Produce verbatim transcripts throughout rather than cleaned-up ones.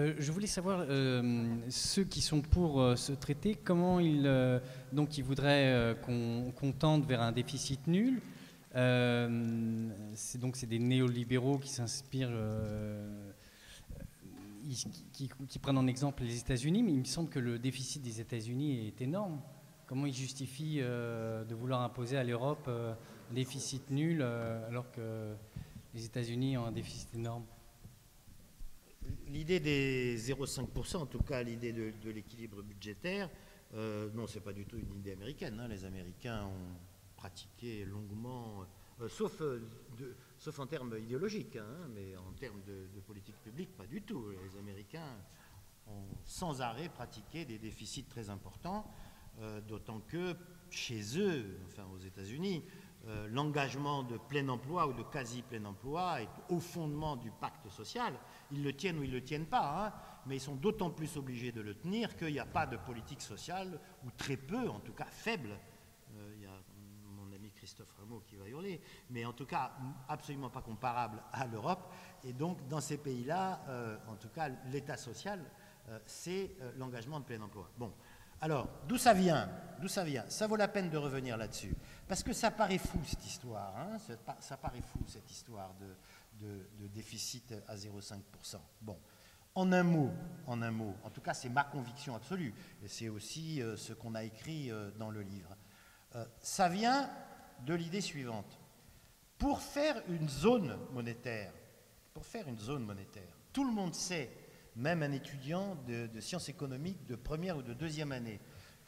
Euh, je voulais savoir, euh, ceux qui sont pour euh, ce traité, comment ils, euh, donc ils voudraient euh, qu'on qu'on tende vers un déficit nul. Euh, donc c'est des néolibéraux qui s'inspirent, euh, qui, qui, qui prennent en exemple les États-Unis, mais il me semble que le déficit des États-Unis est énorme. Comment ils justifient euh, de vouloir imposer à l'Europe euh, un déficit nul euh, alors que les États-Unis ont un déficit énorme? L'idée des zéro virgule cinq pour cent, en tout cas l'idée de, de l'équilibre budgétaire, euh, non, ce n'est pas du tout une idée américaine. Hein. Les Américains ont pratiqué longuement, euh, sauf, euh, de, sauf en termes idéologiques, hein, mais en termes de, de politique publique, pas du tout. Les Américains ont sans arrêt pratiqué des déficits très importants, euh, d'autant que chez eux, enfin aux États-Unis, euh, l'engagement de plein emploi ou de quasi-plein emploi est au fondement du pacte social. Ils le tiennent ou ils ne le tiennent pas, hein, mais ils sont d'autant plus obligés de le tenir qu'il n'y a pas de politique sociale, ou très peu, en tout cas faible. Euh, il y a mon ami Christophe Rameau qui va hurler, mais en tout cas absolument pas comparable à l'Europe. Et donc dans ces pays-là, euh, en tout cas l'état social, euh, c'est euh, l'engagement de plein emploi. Bon. Alors, d'où ça vient? D'où ça vient? Ça vaut la peine de revenir là-dessus. Parce que ça paraît fou, cette histoire. Hein, ça, ça paraît fou, cette histoire de, de, de déficit à zéro virgule cinq pour cent. Bon, en un mot, en un mot, en tout cas, c'est ma conviction absolue. Et c'est aussi euh, ce qu'on a écrit euh, dans le livre. Euh, ça vient de l'idée suivante. Pour faire une zone monétaire, pour faire une zone monétaire, tout le monde sait, même un étudiant de, de sciences économiques de première ou de deuxième année,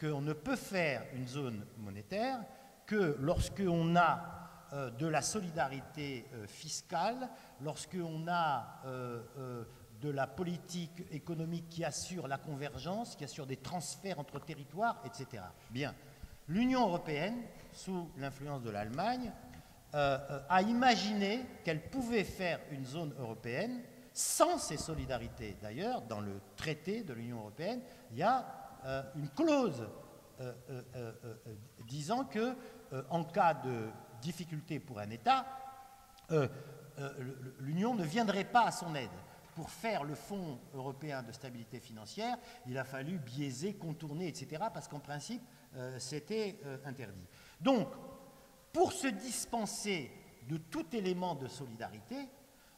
qu'on ne peut faire une zone monétaire que lorsqu'on a euh, de la solidarité euh, fiscale, lorsqu'on a euh, euh, de la politique économique qui assure la convergence, qui assure des transferts entre territoires, et cetera. Bien, l'Union européenne, sous l'influence de l'Allemagne, euh, euh, a imaginé qu'elle pouvait faire une zone européenne sans ces solidarités. D'ailleurs, dans le traité de l'Union européenne, il y a euh, une clause euh, euh, euh, euh, disant que, euh, en cas de difficulté pour un État, euh, euh, l'Union ne viendrait pas à son aide. Pour faire le Fonds européen de stabilité financière, il a fallu biaiser, contourner, et cetera, parce qu'en principe, euh, c'était euh, interdit. Donc, pour se dispenser de tout élément de solidarité,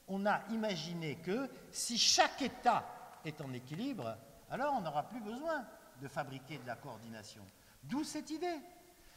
on a imaginé que si chaque État est en équilibre, alors on n'aura plus besoin de fabriquer de la coordination. D'où cette idée.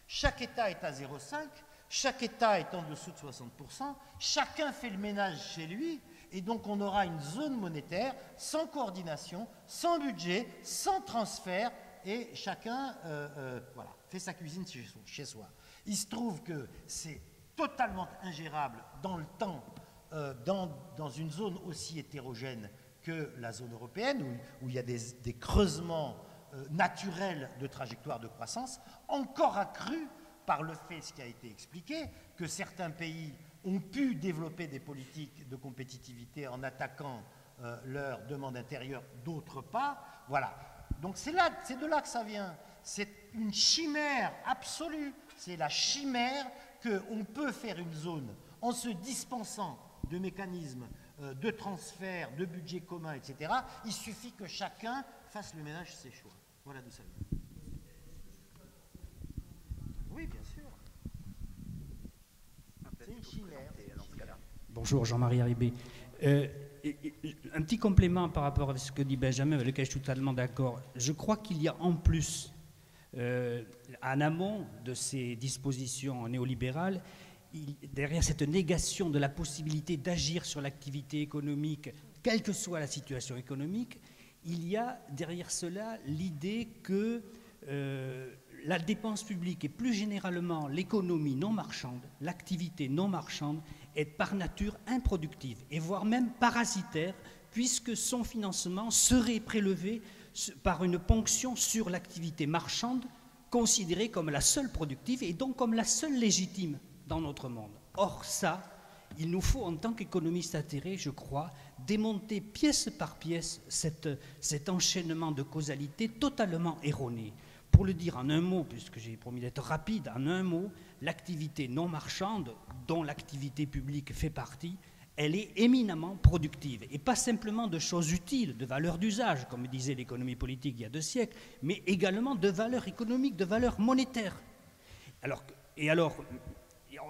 Chaque État est à zéro virgule cinq, chaque État est en dessous de soixante pour cent, chacun fait le ménage chez lui, et donc on aura une zone monétaire sans coordination, sans budget, sans transfert, et chacun euh, euh, voilà, fait sa cuisine chez soi. Il se trouve que c'est totalement ingérable dans le temps. Euh, dans, dans une zone aussi hétérogène que la zone européenne, où, où il y a des, des creusements euh, naturels de trajectoire de croissance, encore accrus par le fait, ce qui a été expliqué, que certains pays ont pu développer des politiques de compétitivité en attaquant euh, leur demande intérieure, d'autres pas. Voilà. Donc c'est là, c'est de là que ça vient. C'est une chimère absolue. C'est la chimère qu'on peut faire une zone en se dispensant de mécanismes euh, de transfert, de budget commun, et cetera. Il suffit que chacun fasse le ménage de ses choix. Voilà d'où ça vient. Oui, bien sûr. C'est une chimère. Bonjour, Jean-Marie Arribé. Euh, un petit complément par rapport à ce que dit Benjamin, avec lequel je suis totalement d'accord. Je crois qu'il y a en plus, euh, en amont de ces dispositions néolibérales, derrière cette négation de la possibilité d'agir sur l'activité économique, quelle que soit la situation économique, il y a derrière cela l'idée que euh, la dépense publique et plus généralement l'économie non marchande, l'activité non marchande est par nature improductive et voire même parasitaire, puisque son financement serait prélevé par une ponction sur l'activité marchande considérée comme la seule productive et donc comme la seule légitime dans notre monde. Or ça, il nous faut en tant qu'économistes atterrés, je crois, démonter pièce par pièce cette, cet enchaînement de causalité totalement erroné. Pour le dire en un mot, puisque j'ai promis d'être rapide, en un mot, l'activité non marchande, dont l'activité publique fait partie, elle est éminemment productive, et pas simplement de choses utiles, de valeurs d'usage, comme disait l'économie politique il y a deux siècles, mais également de valeurs économiques, de valeurs monétaires. Alors, et alors,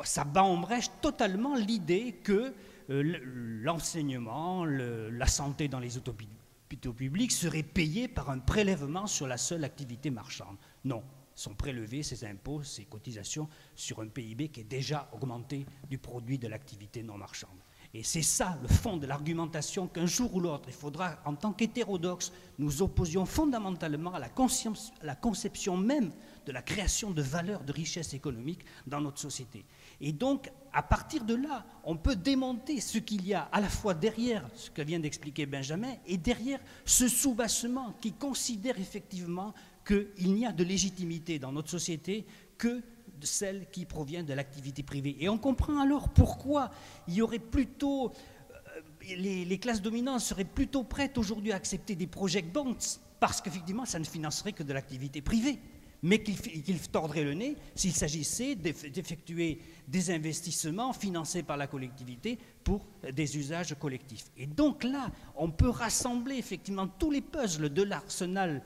ça bat en brèche totalement l'idée que euh, l'enseignement, le, la santé dans les hôpitaux publics serait payée par un prélèvement sur la seule activité marchande. Non, sont prélevés ces impôts, ces cotisations sur un P I B qui est déjà augmenté du produit de l'activité non marchande. Et c'est ça le fond de l'argumentation qu'un jour ou l'autre, il faudra, en tant qu'hétérodoxe, nous opposions fondamentalement à la, conscience, à la conception même de la création de valeurs, de richesses économiques dans notre société. Et donc, à partir de là, on peut démonter ce qu'il y a à la fois derrière ce que vient d'expliquer Benjamin et derrière ce soubassement qui considère effectivement qu'il n'y a de légitimité dans notre société que de celle qui provient de l'activité privée. Et on comprend alors pourquoi il y aurait plutôt, euh, les, les classes dominantes seraient plutôt prêtes aujourd'hui à accepter des project bonds, parce qu'effectivement ça ne financerait que de l'activité privée, mais qu'ils qu'ils tordraient le nez s'il s'agissait d'effectuer des investissements financés par la collectivité pour des usages collectifs. Et donc là, on peut rassembler effectivement tous les puzzles de l'arsenal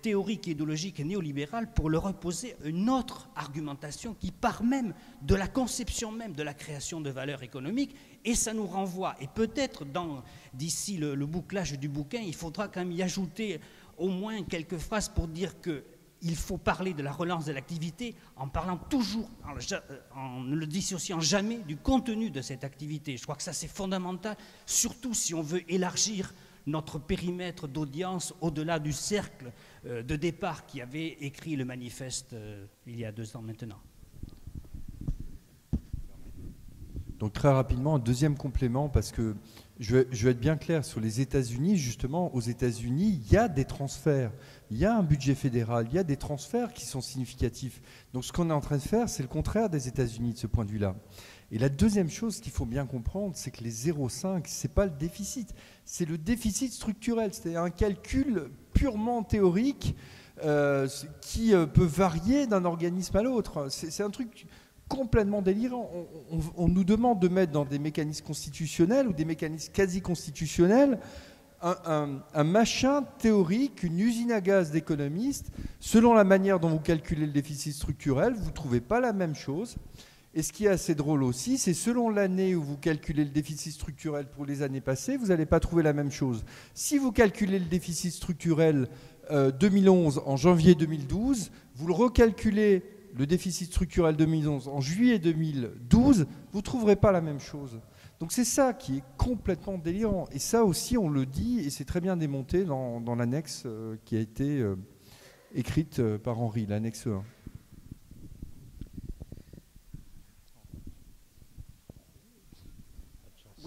théorique, idéologique et néolibéral pour leur opposer une autre argumentation qui part même de la conception même de la création de valeurs économiques, et ça nous renvoie, et peut-être d'ici le, le bouclage du bouquin, il faudra quand même y ajouter au moins quelques phrases pour dire que il faut parler de la relance de l'activité en parlant toujours, en, le, en ne le dissociant jamais du contenu de cette activité. Je crois que ça c'est fondamental, surtout si on veut élargir notre périmètre d'audience au-delà du cercle euh, de départ qui avait écrit le manifeste euh, il y a deux ans maintenant. Donc très rapidement, un deuxième complément, parce que je vais, je vais être bien clair sur les États-Unis. Justement, aux États-Unis, il y a des transferts, il y a un budget fédéral, il y a des transferts qui sont significatifs. Donc, ce qu'on est en train de faire, c'est le contraire des États-Unis de ce point de vue-là. Et la deuxième chose qu'il faut bien comprendre, c'est que les zéro virgule cinq, c'est pas le déficit, c'est le déficit structurel. C'est un calcul purement théorique euh, qui peut varier d'un organisme à l'autre. C'est un truc complètement délirant. On, on, on nous demande de mettre dans des mécanismes constitutionnels ou des mécanismes quasi-constitutionnels un, un, un machin théorique, une usine à gaz d'économistes. Selon la manière dont vous calculez le déficit structurel, vous ne trouvez pas la même chose. Et ce qui est assez drôle aussi, c'est selon l'année où vous calculez le déficit structurel pour les années passées, vous n'allez pas trouver la même chose. Si vous calculez le déficit structurel euh, deux mille onze en janvier deux mille douze, vous le recalculez le déficit structurel deux mille onze en juillet deux mille douze, vous ne trouverez pas la même chose. Donc c'est ça qui est complètement délirant. Et ça aussi, on le dit, et c'est très bien démonté dans, dans l'annexe euh, qui a été euh, écrite euh, par Henri, l'annexe un.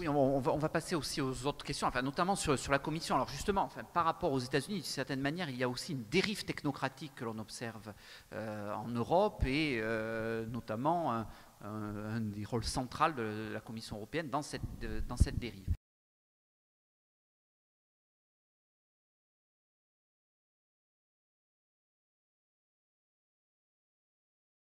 Oui, on va, on va passer aussi aux autres questions, enfin, notamment sur, sur la Commission. Alors justement, enfin, par rapport aux États-Unis, d'une certaine manière, il y a aussi une dérive technocratique que l'on observe euh, en Europe et euh, notamment un, un, un des rôles centraux de la Commission européenne dans cette, dans cette dérive.